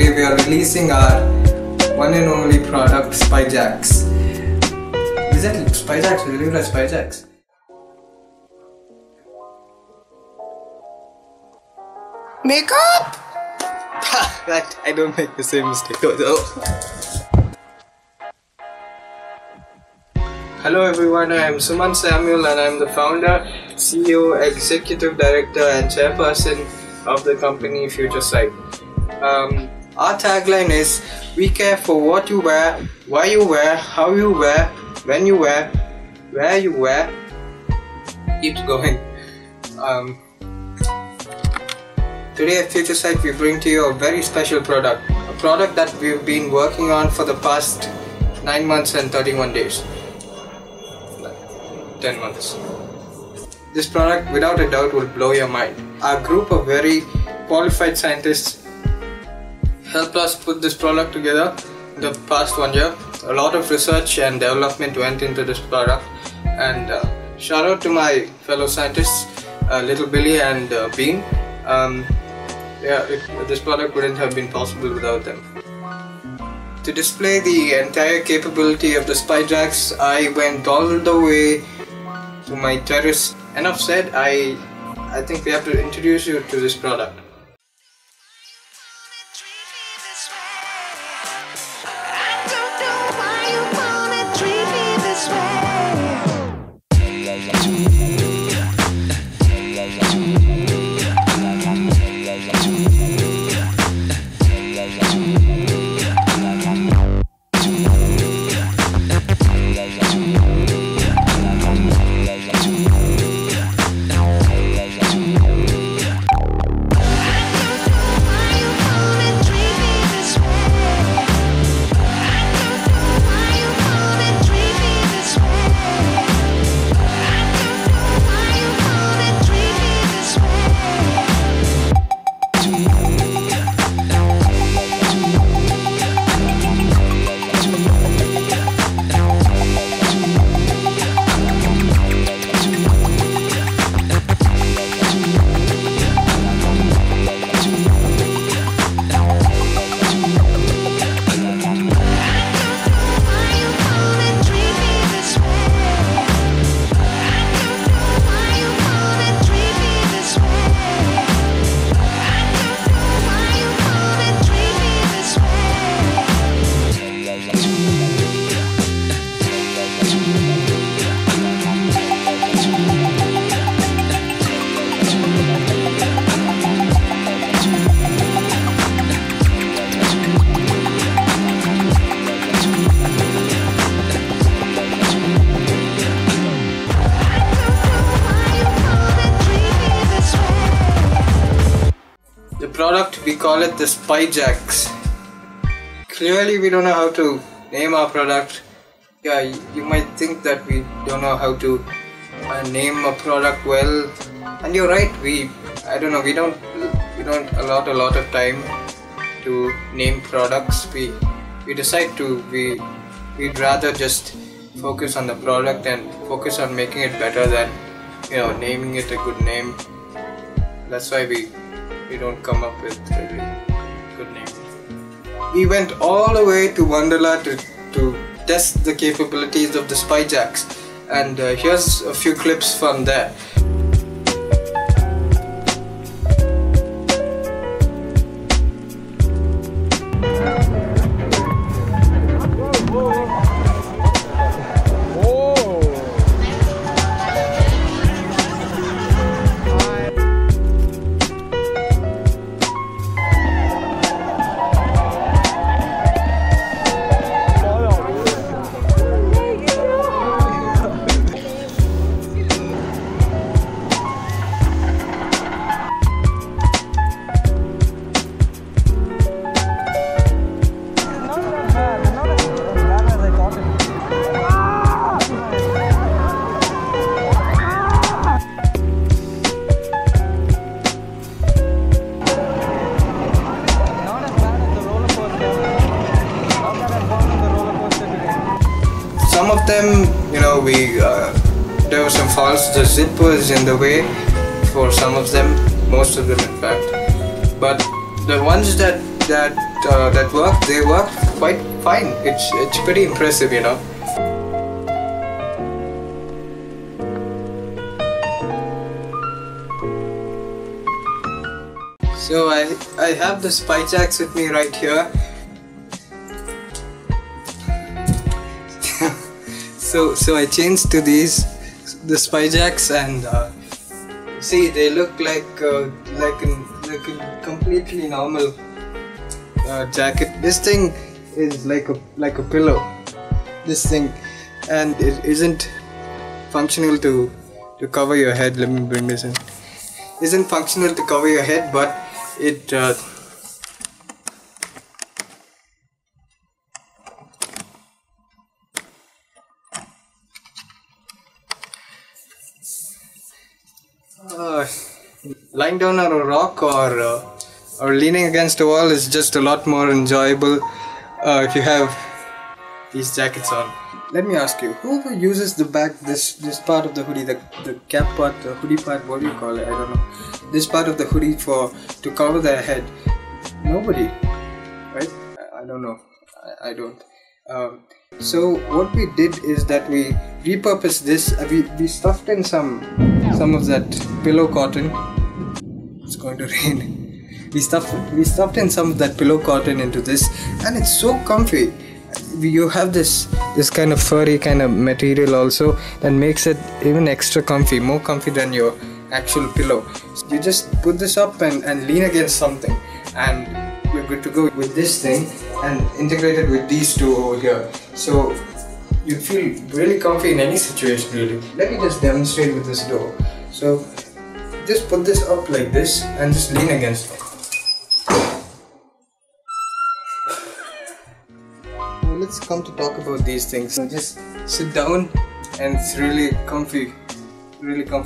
today we are releasing our one and only product, SpyJacks. Visit SpyJacks, delivered at SpyJacks. Makeup! That I don't make the same mistake. Hello everyone, I am Suman Samuel and I am the founder, CEO, Executive Director and Chairperson of the company FutureSight. Our tagline is, we care for what you wear, why you wear, how you wear, when you wear, where you wear. Keeps going. Today at FutureSight we bring to you a very special product. A product that we've been working on for the past 9 months and 31 days. 10 months. This product without a doubt will blow your mind. Our group of very qualified scientists helped us put this product together in the past 1 year. A lot of research and development went into this product, and shout out to my fellow scientists, Little Billy and Bean. This product wouldn't have been possible without them. To display the entire capability of the SpyJacks, I went all the way to my terrace. Enough said, I think we have to introduce you to this product. Product, we call it the SpyJacks. Clearly we don't know how to name our product. Yeah, you might think that we don't know how to name a product well, and you're right, we don't allot a lot of time to name products. We'd rather just focus on the product and focus on making it better than, you know, naming it a good name. That's why we don't come up with a good name. We went all the way to Wonderla to test the capabilities of the SpyJacks, and here's a few clips from there. Some of them, you know, there were some faults, the zip was in the way for some of them, most of them in fact. But the ones that that work, they work quite fine. It's pretty impressive, you know. So I have the SpyJacks with me right here. So I changed to these, the SpyJacks, and see, they look like a completely normal jacket. This thing is like a pillow. This thing, and it isn't functional to cover your head. Let me bring this in. Isn't functional to cover your head, but it lying down on a rock or leaning against a wall is just a lot more enjoyable if you have these jackets on. Let me ask you, who uses the back, this part of the hoodie, the cap part, the hoodie part, what do you call it, I don't know, this part of the hoodie to cover their head? Nobody, right? I don't know, I don't. So what we did is that we repurposed this, we stuffed in some of that pillow cotton. It's going to rain. We stuffed in some of that pillow cotton into this, and it's so comfy. You have this kind of furry kind of material also that makes it even extra comfy, more comfy than your actual pillow. So you just put this up and lean against something, and you're good to go with this thing, and integrate it with these two over here. So you feel really comfy in any situation, really. Let me just demonstrate with this door. So just put this up like this and just lean against it. Let's come to talk about these things. So just sit down, and it's really comfy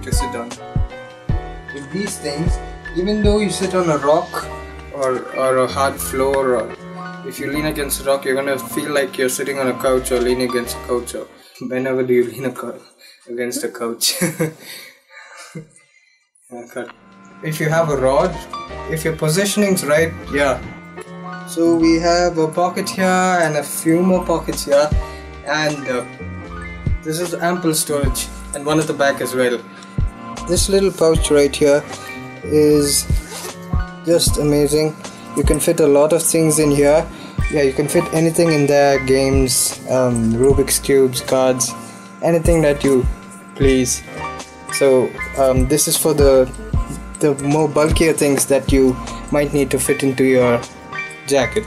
to sit down. With these things, even though you sit on a rock or a hard floor, or if you lean against a rock, you're gonna feel like you're sitting on a couch or leaning against a couch. Or whenever do you lean against a couch? Okay. If you have a rod, if your positioning's right, yeah. So we have a pocket here and a few more pockets here, and this is ample storage, and one at the back as well. This little pouch right here is just amazing. You can fit a lot of things in here. Yeah, you can fit anything in there, games, Rubik's cubes, cards, anything that you please. So this is for the more bulkier things that you might need to fit into your jacket.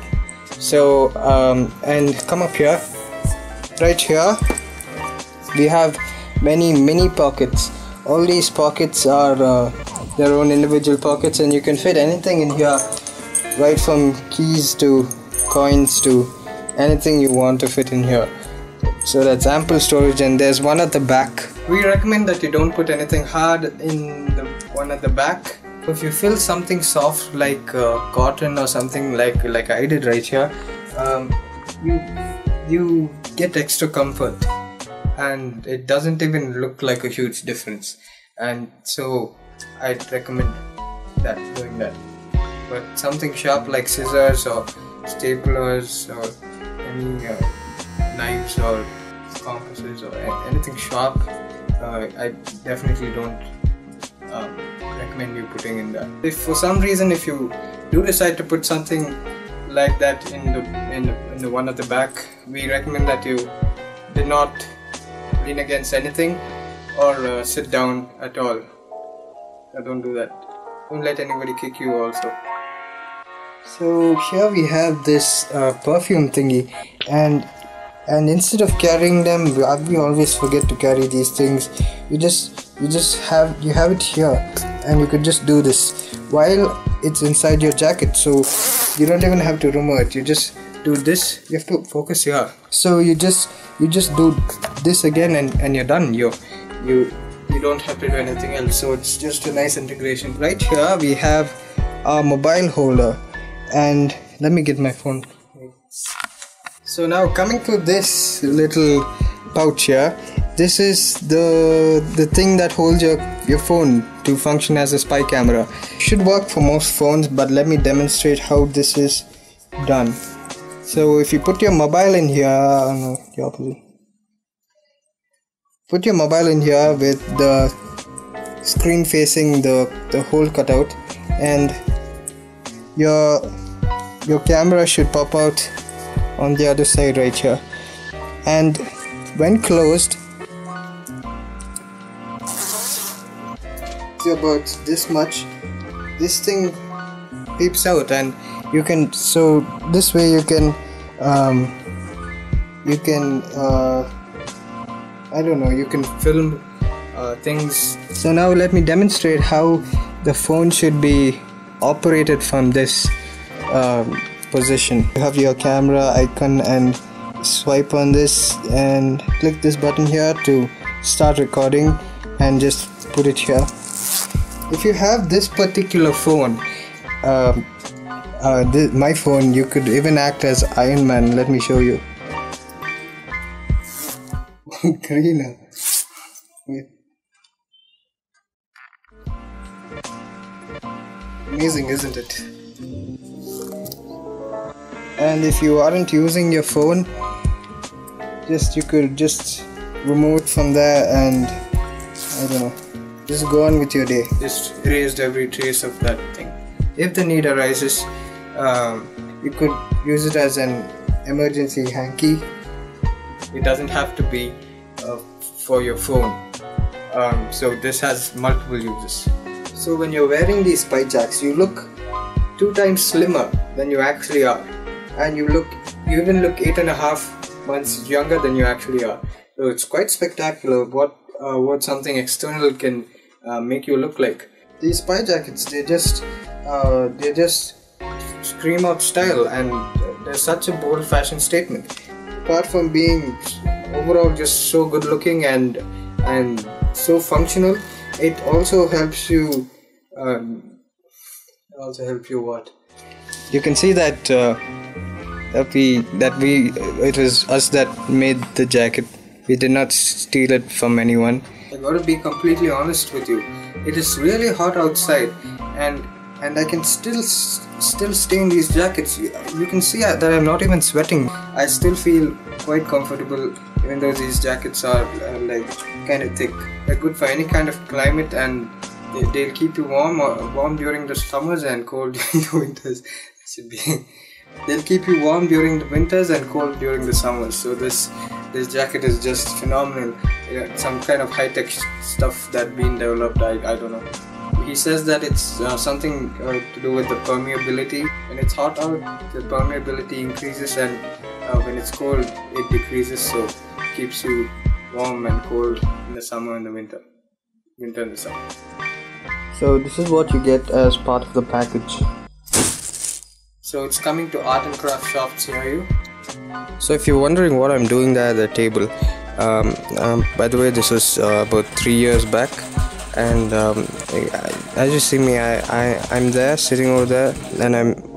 So and come up here, right here we have many mini pockets. All these pockets are their own individual pockets, and you can fit anything in here, right from keys to coins to anything you want to fit in here. So that's ample storage, and there's one at the back. We recommend that you don't put anything hard in the one at the back. If you feel something soft like cotton or something like I did right here, you get extra comfort, and it doesn't even look like a huge difference. And so I'd recommend that doing that. But something sharp like scissors or staplers or any knives or compasses or anything sharp, I definitely don't recommend you putting in that. If for some reason if you do decide to put something like that in the one at the back, we recommend that you do not lean against anything or sit down at all. Now don't do that. Don't let anybody kick you also. So here we have this perfume thingy, and instead of carrying them, we always forget to carry these things. You have it here, and you could just do this while it's inside your jacket, so you don't even have to remove it. You just do this. You have to focus here. So you just do this again, and you're done. You don't have to do anything else. So it's just a nice integration. Right here we have our mobile holder, and let me get my phone. So now coming to this little pouch here. This is the thing that holds your phone to function as a spy camera. It should work for most phones, but let me demonstrate how this is done. So if you put your mobile in here, put your mobile in here with the screen facing the hole cutout, and your camera should pop out on the other side right here. And when closed, about this much, this thing peeps out, and you can, so this way you can film things. So now let me demonstrate how the phone should be operated from this position. You have your camera icon and swipe on this and click this button here to start recording, and just put it here. If you have this particular phone, my phone, you could even act as Iron Man. Let me show you. Greener. Wait. Amazing, isn't it? And if you aren't using your phone, you could just remote from there, and I don't know, just go on with your day. Just erased every trace of that thing. If the need arises, you could use it as an emergency hanky. It doesn't have to be for your phone. So this has multiple uses. So when you're wearing these SpyJacks, you look 2 times slimmer than you actually are, and you even look 8.5 months younger than you actually are. So it's quite spectacular what something external can make you look like. These SpyJackets, they just scream out style, and they're such a bold fashion statement. Apart from being overall just so good looking and so functional, it also helps you. What? You can see that it was us that made the jacket. We did not steal it from anyone. I gotta be completely honest with you. It is really hot outside, and I can still stay in these jackets. You can see that I'm not even sweating. I still feel quite comfortable, even though these jackets are like kind of thick. They're good for any kind of climate, and they'll keep you warm during the summers and cold during the winters. They'll keep you warm during the winters and cold during the summers. So this jacket is just phenomenal. Some kind of high-tech stuff that's been developed, I don't know. He says that it's something to do with the permeability. When it's hot out, the permeability increases, and when it's cold, it decreases, so it keeps you warm and cold in the summer and the winter. Winter and the summer. So this is what you get as part of the package. So it's coming to art and craft shops near you. So if you're wondering what I'm doing there at the table, by the way, this was about 3 years back, and as you see me, I'm there, sitting over there, and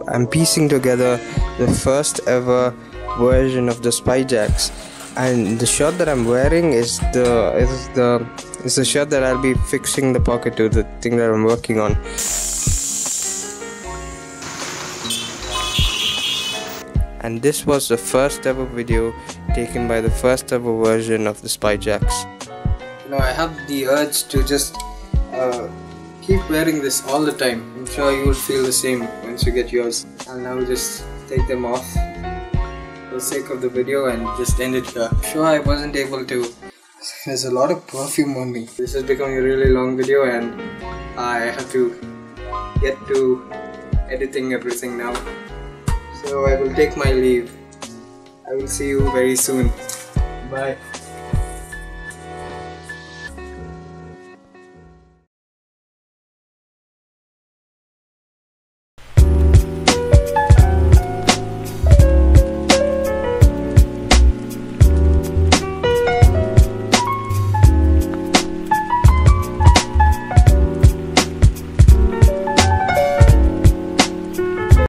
I'm piecing together the first ever version of the SpyJacks, and the shirt that I'm wearing is the shirt that I'll be fixing the pocket to, the thing that I'm working on. And this was the first ever video taken by the first ever version of the SpyJacks. You know, I have the urge to just keep wearing this all the time. I'm sure you will feel the same once you get yours. I'll now just take them off for the sake of the video and just end it here. I'm sure I wasn't able to. There's a lot of perfume on me. This is becoming a really long video, and I have to get to editing everything now. So I will take my leave. I will see you very soon. Bye.